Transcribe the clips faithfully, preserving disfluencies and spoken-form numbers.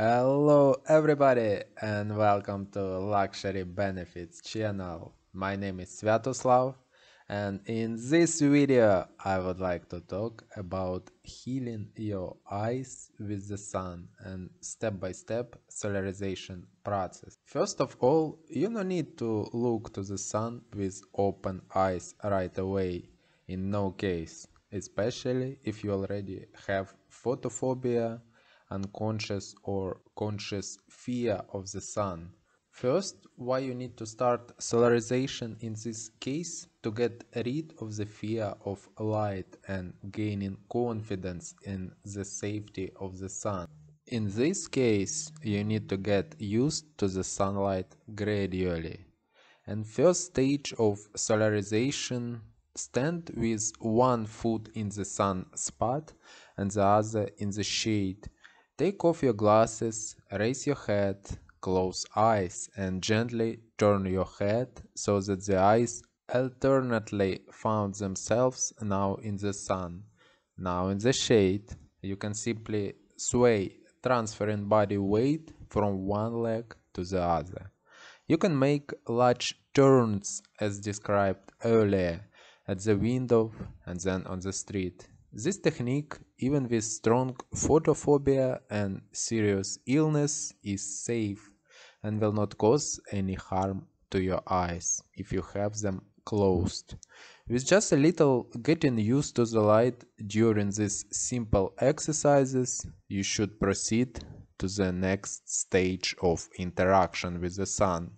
Hello everybody and welcome to Luxury Benefits channel. My name is Sviatoslav and in this video I would like to talk about healing your eyes with the sun and step-by-step solarization process. First of all, you don't need to look to the sun with open eyes right away, in no case, especially if you already have photophobia, unconscious or conscious fear of the sun. First, why you need to start solarization in this case? To get rid of the fear of light and gaining confidence in the safety of the sun. In this case, you need to get used to the sunlight gradually. And first stage of solarization: stand with one foot in the sun spot and the other in the shade. Take off your glasses, raise your head, close eyes and gently turn your head so that the eyes alternately found themselves now in the sun, now in the shade. You can simply sway, transferring body weight from one leg to the other. You can make large turns as described earlier, at the window and then on the street. This technique, even with strong photophobia and serious illness, is safe and will not cause any harm to your eyes if you have them closed. With just a little getting used to the light during these simple exercises, you should proceed to the next stage of interaction with the sun.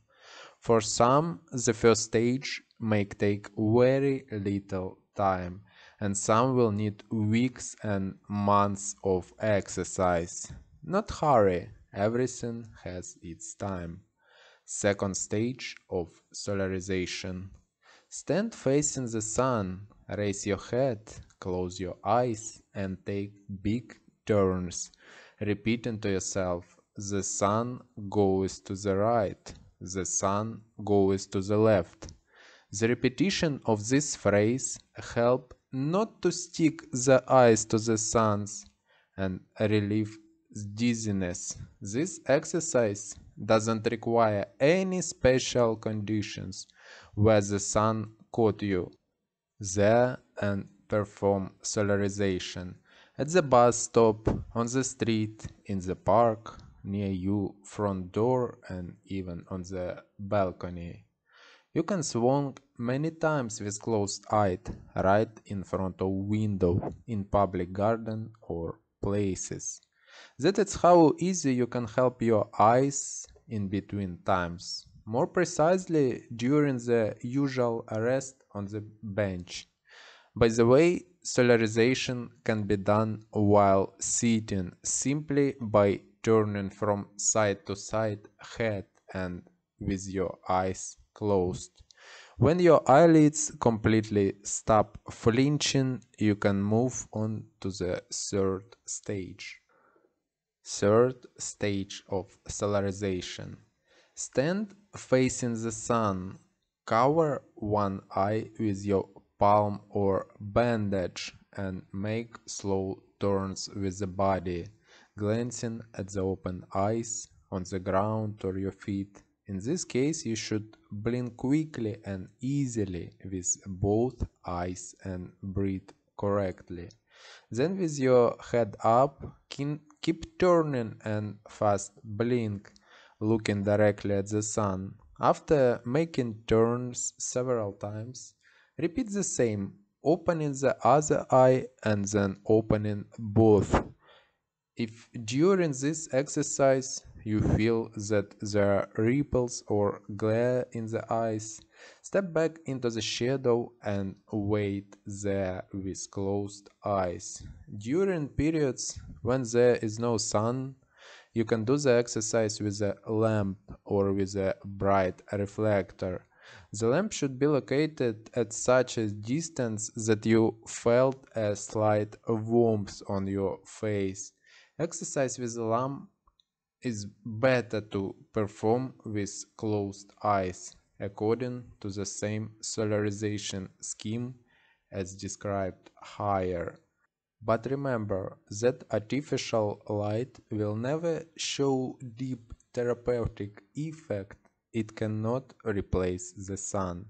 For some, the first stage may take very little time, and some will need weeks and months of exercise. Not hurry, everything has its time. Second stage of solarization. Stand facing the sun, raise your head, close your eyes and take big turns, repeating to yourself: the sun goes to the right, the sun goes to the left. The repetition of this phrase helps not to stick the eyes to the sun and relieve dizziness. This exercise doesn't require any special conditions where the sun caught you. There and perform solarization at the bus stop, on the street, in the park, near your front door and even on the balcony. You can swing many times with closed eyes, right in front of window, in public garden or places. That is how easy you can help your eyes in between times, more precisely during the usual rest on the bench. By the way, solarization can be done while sitting, simply by turning from side to side head and with your eyes closed. When your eyelids completely stop flinching, you can move on to the third stage. Third stage of solarization. Stand facing the sun. Cover one eye with your palm or bandage and make slow turns with the body, glancing at the open eyes, on the ground or your feet. In this case, you should blink quickly and easily with both eyes and breathe correctly. Then with your head up, keep turning and fast blink, looking directly at the sun. After making turns several times, repeat the same, opening the other eye and then opening both. If during this exercise you feel that there are ripples or glare in the eyes, step back into the shadow and wait there with closed eyes. During periods when there is no sun, you can do the exercise with a lamp or with a bright reflector. The lamp should be located at such a distance that you felt a slight warmth on your face. Exercise with a lamp is better to perform with closed eyes, according to the same solarization scheme as described higher. But remember that artificial light will never show deep therapeutic effect. It cannot replace the sun.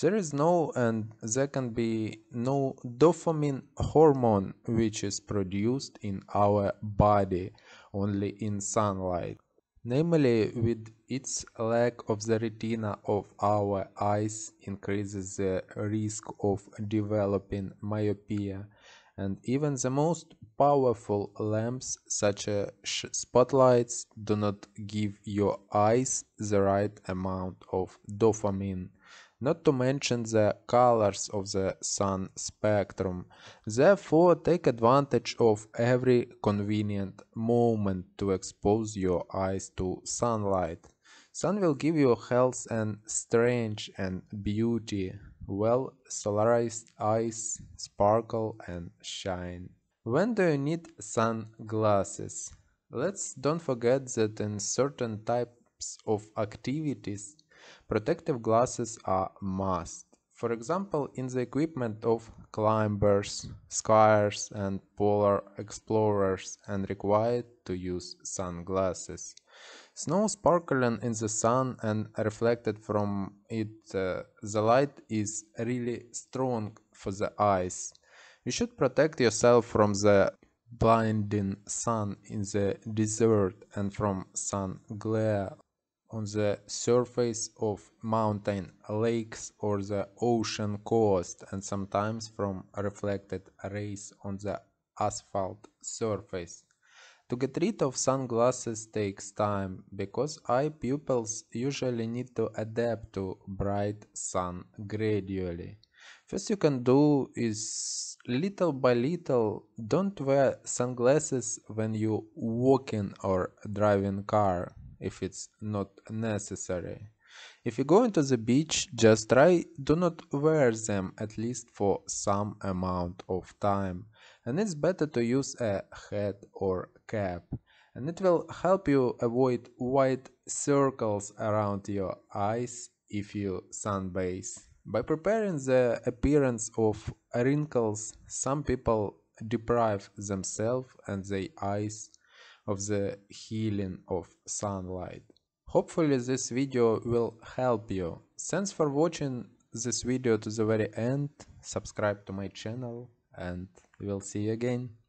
There is no, and there can be no dopamine hormone which is produced in our body only in sunlight. Namely, with its lack of the retina of our eyes increases the risk of developing myopia. And even the most powerful lamps, such as spotlights, do not give your eyes the right amount of dopamine. Not to mention the colors of the sun spectrum. Therefore, take advantage of every convenient moment to expose your eyes to sunlight. Sun will give you health and strength and beauty. Well, solarized eyes sparkle and shine. When do you need sunglasses? Let's don't forget that in certain types of activities, protective glasses are must. For example, in the equipment of climbers, skiers and polar explorers, and required to use sunglasses. Snow sparkling in the sun and reflected from it, uh, the light is really strong for the eyes. You should protect yourself from the blinding sun in the desert and from sun glare on the surface of mountain lakes or the ocean coast, and sometimes from reflected rays on the asphalt surface. To get rid of sunglasses takes time, because eye pupils usually need to adapt to bright sun gradually. First you can do is little by little, don't wear sunglasses when you walking or driving car, if it's not necessary. If you go into the beach, just try do not wear them at least for some amount of time. And it's better to use a hat or cap. And it will help you avoid white circles around your eyes if you sunbathe. By preparing the appearance of wrinkles, some people deprive themselves and their eyes of the healing of sunlight. Hopefully this video will help you. Thanks for watching this video to the very end. Subscribe to my channel and we'll see you again.